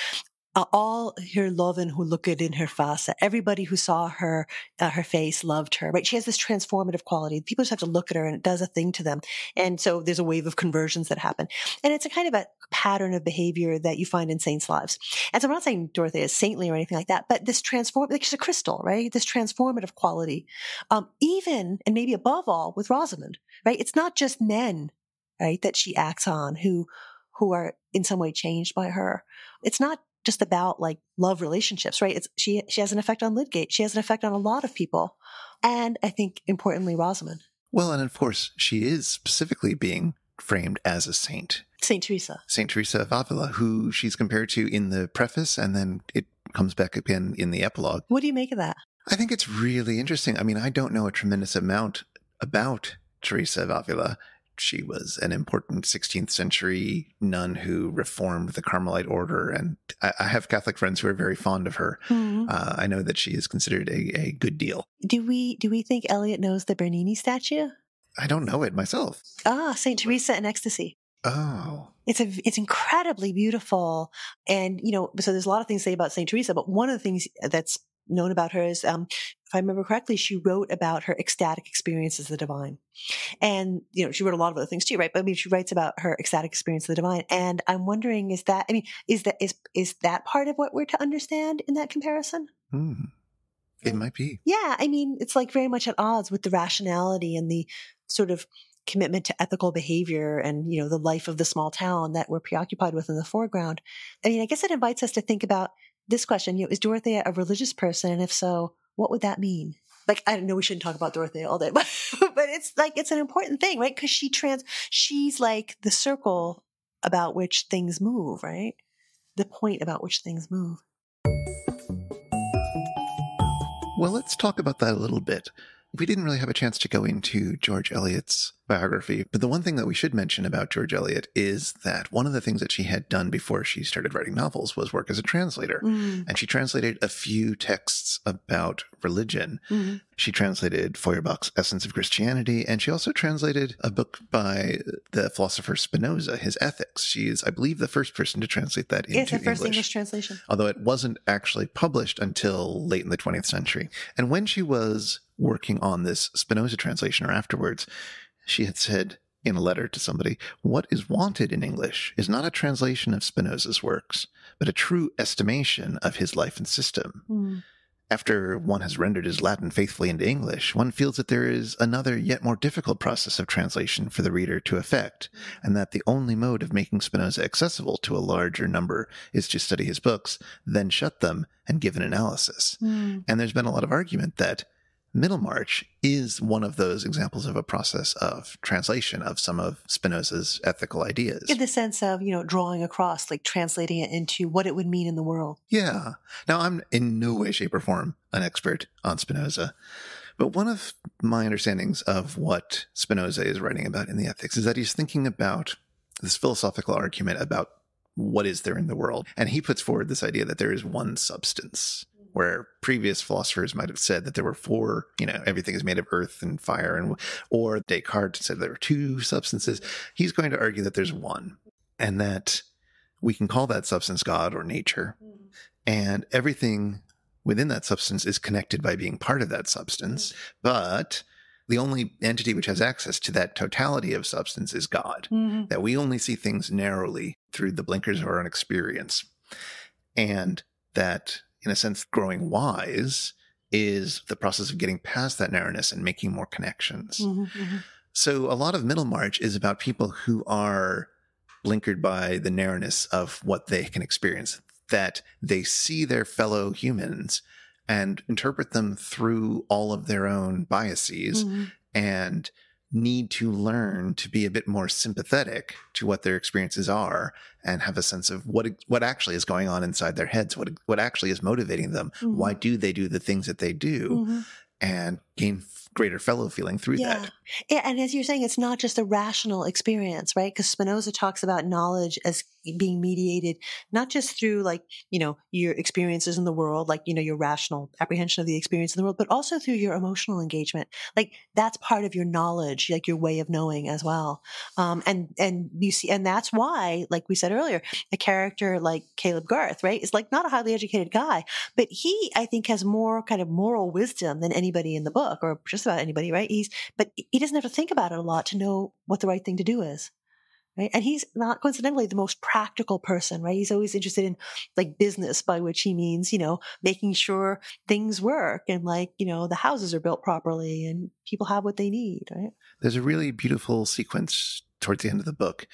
All her loving who looked in her face, everybody who saw her, her face loved her, right? She has this transformative quality. People just have to look at her and it does a thing to them. And so there's a wave of conversions that happen. And it's a kind of a pattern of behavior that you find in saints' lives. And so I'm not saying Dorothea is saintly or anything like that, but this like, she's a crystal, right? This transformative quality, even, and maybe above all, with Rosamond, right? It's not just men, right, that she acts on who are in some way changed by her. It's not just about like love relationships, right? It's, she has an effect on Lydgate. She has an effect on a lot of people. And I think importantly, Rosamond. Well, and of course, she is specifically being framed as a saint. Saint Teresa. Saint Teresa of Avila, who she's compared to in the preface, and then it comes back again in the epilogue. What do you make of that? I think it's really interesting. I mean, I don't know a tremendous amount about Teresa of Avila. She was an important 16th century nun who reformed the Carmelite order, and I have Catholic friends who are very fond of her. Mm-hmm. I know that she is considered a good deal. Do we think Eliot knows the Bernini statue? I don't know it myself. Ah, St. Teresa in Ecstasy. Oh. It's incredibly beautiful. And, you know, so there's a lot of things to say about St. Teresa, but one of the things that's known about her is, if I remember correctly, she wrote about her ecstatic experiences of the divine. And, you know, she wrote a lot of other things too, right? But I mean, she writes about her ecstatic experience of the divine. And I'm wondering, is that, I mean, is that part of what we're to understand in that comparison? Mm. It might be. Yeah. I mean, it's like very much at odds with the rationality and the sort of commitment to ethical behavior and, you know, the life of the small town that we're preoccupied with in the foreground. I mean, I guess it invites us to think about this question, you know, is Dorothea a religious person? And if so, what would that mean? Like, I know we shouldn't talk about Dorothea all day, but it's like, it's an important thing, right? Because she's like the circle about which things move, right? The point about which things move. Well, let's talk about that a little bit. We didn't really have a chance to go into George Eliot's biography, but the one thing that we should mention about George Eliot is that one of the things that she had done before she started writing novels was work as a translator. Mm. And she translated a few texts about religion. Mm-hmm. She translated Feuerbach's Essence of Christianity, and she also translated a book by the philosopher Spinoza, his Ethics. She is, I believe, the first person to translate that into English. It's the first English translation. Although it wasn't actually published until late in the 20th century. And when she was working on this Spinoza translation or afterwards, she had said in a letter to somebody, "What is wanted in English is not a translation of Spinoza's works, but a true estimation of his life and system. Mm. After one has rendered his Latin faithfully into English, one feels that there is another yet more difficult process of translation for the reader to effect, and that the only mode of making Spinoza accessible to a larger number is to study his books, then shut them, and give an analysis." Mm. And there's been a lot of argument that Middlemarch is one of those examples of a process of translation of some of Spinoza's ethical ideas. In the sense of, you know, drawing across, like translating it into what it would mean in the world. Yeah. Now, I'm in no way, shape, or form an expert on Spinoza, but one of my understandings of what Spinoza is writing about in the Ethics is that he's thinking about this philosophical argument about what is there in the world. And he puts forward this idea that there is one substance, where previous philosophers might have said that there were four, you know, everything is made of earth and fire, and or Descartes said there were two substances. He's going to argue that there's one, and that we can call that substance God or nature, and everything within that substance is connected by being part of that substance, but the only entity which has access to that totality of substance is God, mm-hmm. that we only see things narrowly through the blinkers of our own experience, and that, in a sense, growing wise is the process of getting past that narrowness and making more connections. Mm-hmm, mm-hmm. So a lot of Middlemarch is about people who are blinkered by the narrowness of what they can experience, that they see their fellow humans and interpret them through all of their own biases, mm-hmm. and need to learn to be a bit more sympathetic to what their experiences are and have a sense of what actually is going on inside their heads, what actually is motivating them, mm-hmm. why do they do the things that they do, mm-hmm. and gain greater fellow feeling through yeah. that. Yeah, and as you're saying, it's not just a rational experience, right? Because Spinoza talks about knowledge as being mediated not just through, like, you know, your experiences in the world, like, you know, your rational apprehension of the experience in the world, but also through your emotional engagement. Like, that's part of your knowledge, like your way of knowing as well. And you see, and that's why, like we said earlier, a character like Caleb Garth, right, is like not a highly educated guy, but he, I think, has more kind of moral wisdom than anybody in the book, or just about anybody, right? But he doesn't have to think about it a lot to know what the right thing to do is, right? And he's not coincidentally the most practical person, right? He's always interested in, like, business, by which he means, you know, making sure things work and, like, you know, the houses are built properly and people have what they need, right? There's a really beautiful sequence towards the end of the book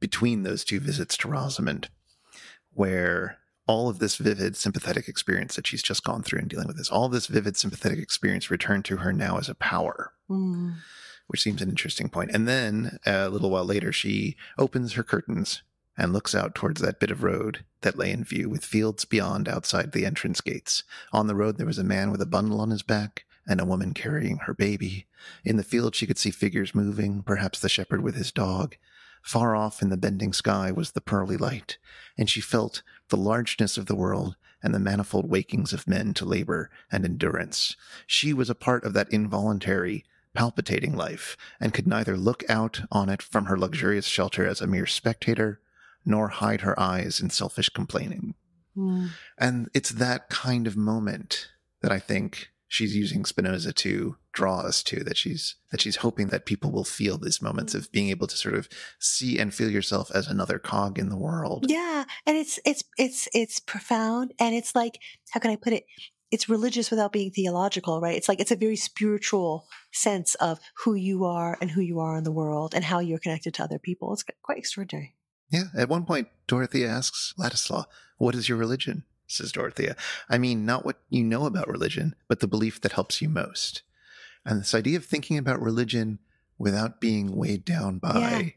between those two visits to Rosamond, where all of this vivid, sympathetic experience that she's just gone through and dealing with this, all of this vivid, sympathetic experience returned to her now as a power, which seems an interesting point. And then a little while later, she opens her curtains and looks out towards that bit of road that lay in view with fields beyond outside the entrance gates. On the road, there was a man with a bundle on his back and a woman carrying her baby. In the field, she could see figures moving, perhaps the shepherd with his dog. Far off in the bending sky was the pearly light, and she felt the largeness of the world and the manifold wakings of men to labor and endurance. She was a part of that involuntary, palpitating life, and could neither look out on it from her luxurious shelter as a mere spectator, nor hide her eyes in selfish complaining. And it's that kind of moment that I think she's using Spinoza to draw us to, that she's hoping that people will feel these moments of being able to sort of see and feel yourself as another cog in the world. Yeah. And it's profound. And it's like, how can I put it? It's religious without being theological, right? It's like, it's a very spiritual sense of who you are and who you are in the world and how you're connected to other people. It's quite extraordinary. Yeah. At one point, Dorothea asks Ladislaw, what is your religion? Says Dorothea. I mean, not what you know about religion, but the belief that helps you most. And this idea of thinking about religion without being weighed down by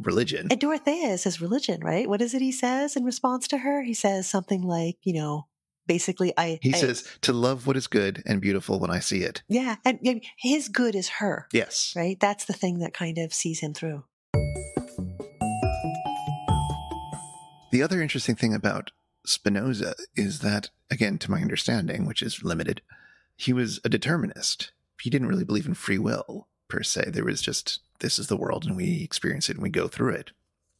religion. And Dorothea says religion, right? What is it he says in response to her? He says something like, you know, basically, He says, to love what is good and beautiful when I see it. Yeah. And his good is her. Yes. Right? That's the thing that kind of sees him through. The other interesting thing about Spinoza is that, again, to my understanding, which is limited, he was a determinist. He didn't really believe in free will, per se. There was just, this is the world, and we experience it, and we go through it.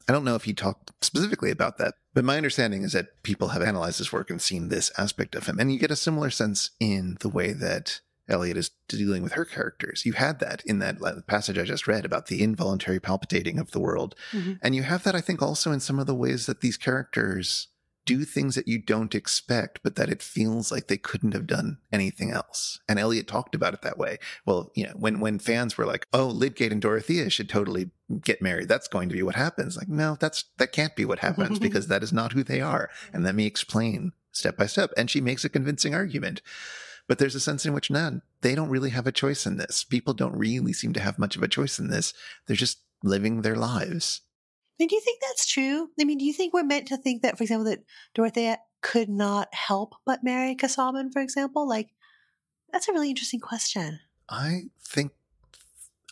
I don't know if he talked specifically about that, but my understanding is that people have analyzed his work and seen this aspect of him. And you get a similar sense in the way that Eliot is dealing with her characters. You had that in that passage I just read about the involuntary palpitating of the world. And you have that, I think, also in some of the ways that these characters do things that you don't expect, but that it feels like they couldn't have done anything else. And Eliot talked about it that way. Well, you know, when fans were like, oh, Lydgate and Dorothea should totally get married. That's going to be what happens. Like, no, that can't be what happens because that is not who they are. And let me explain step by step. And she makes a convincing argument. But there's a sense in which, none, they don't really have a choice in this. People don't really seem to have much of a choice in this. They're just living their lives. And do you think that's true? I mean, do you think we're meant to think that, for example, that Dorothea could not help but marry Casaubon, for example? Like, that's a really interesting question. I think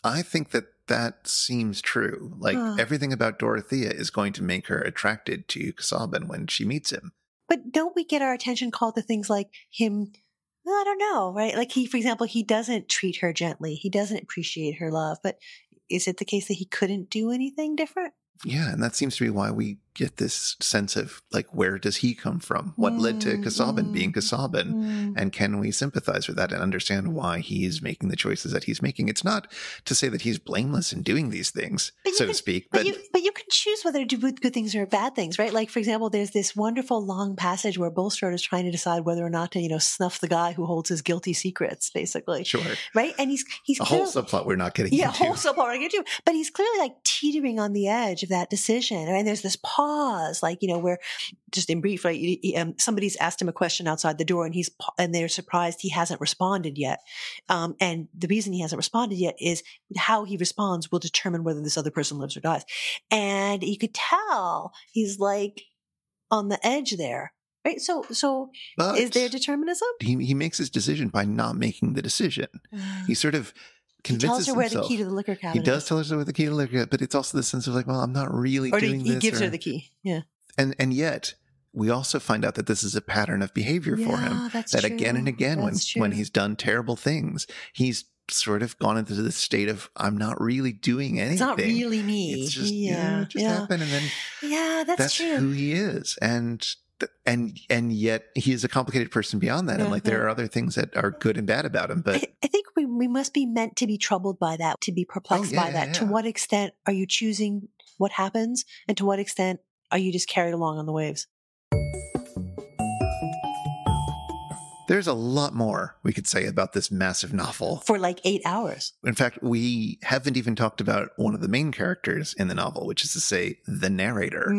that seems true. Like, everything about Dorothea is going to make her attracted to Casaubon when she meets him. But don't we get our attention called to things like him? Well, I don't know, right? Like, he, for example, he doesn't treat her gently. He doesn't appreciate her love. But is it the case that he couldn't do anything different? Yeah, and that seems to be why we get this sense of, like, where does he come from? What led to Casaubon being Casaubon? And can we sympathize with that and understand why he is making the choices that he's making? It's not to say that he's blameless in doing these things, so to speak. But you can choose whether to do good things or bad things, right? Like, for example, there's this wonderful long passage where Bulstrode is trying to decide whether or not to, you know, snuff the guy who holds his guilty secrets, basically. Sure. Right? And he's a whole subplot we're not getting into. Yeah, a whole subplot we're not getting into. But he's clearly, like, teetering on the edge of that decision. And there's this pause, like, you know, where, just in brief, right, somebody's asked him a question outside the door, and they're surprised he hasn't responded yet. And the reason he hasn't responded yet is how he responds will determine whether this other person lives or dies. And you could tell he's, like, on the edge there, right? So is there determinism? He makes his decision by not making the decision. He sort of convinces himself. He tells her where the key to the liquor cabinet is. He does tell her where the key to the liquor cabinet, but it's also the sense of, like, well, I'm not really doing this. Or he gives her the key, yeah. And yet, we also find out that this is a pattern of behavior for him. That true. Again and again, when he's done terrible things, he's sort of gone into this state of, I'm not really doing anything. It's not really me. It's just, happened. And then that's true. Who he is. And yet he is a complicated person beyond that. And like, there are other things that are good and bad about him. But I think we must be meant to be troubled by that, to be perplexed by that. Yeah. To what extent are you choosing what happens? And to what extent are you just carried along on the waves? There's a lot more we could say about this massive novel. For like 8 hours. In fact, we haven't even talked about one of the main characters in the novel, which is to say, the narrator.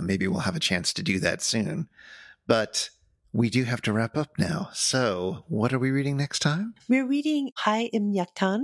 Maybe we'll have a chance to do that soon. But we do have to wrap up now. So what are we reading next time? We're reading Hai Im Yaktan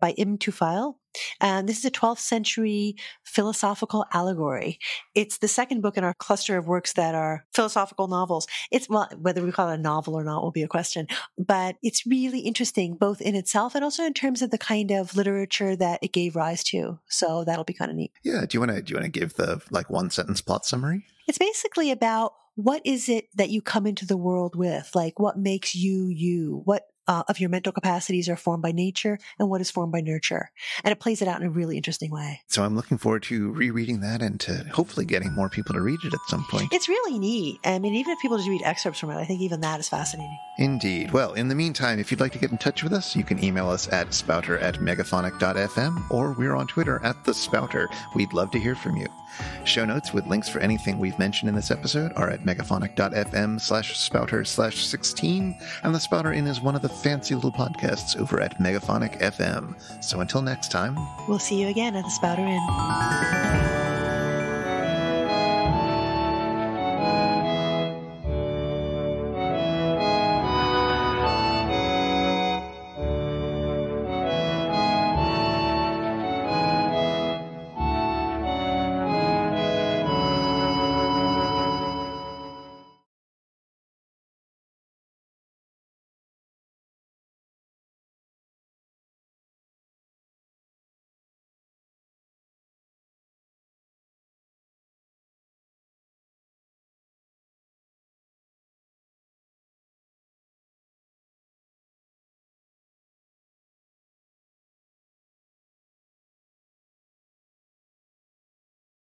by Ibn Tufayl. And this is a 12th century philosophical allegory. It's the second book in our cluster of works that are philosophical novels. It's, well, whether we call it a novel or not will be a question, but it's really interesting both in itself and also in terms of the kind of literature that it gave rise to. So that'll be kind of neat. Yeah. Do you want to give the one sentence plot summary? It's basically about what is it that you come into the world with? Like what makes you, you? What of your mental capacities are formed by nature and what is formed by nurture. And it plays it out in a really interesting way. So I'm looking forward to rereading that and to hopefully getting more people to read it at some point. It's really neat. I mean, even if people just read excerpts from it, I think even that is fascinating. Indeed. Well, in the meantime, if you'd like to get in touch with us, you can email us at spouter@megaphonic.fm, or we're on Twitter @thespouter. We'd love to hear from you. Show notes with links for anything we've mentioned in this episode are at megaphonic.fm/spouter/16, and The Spouter Inn is one of the fancy little podcasts over at Megaphonic FM. So until next time, we'll see you again at The Spouter Inn.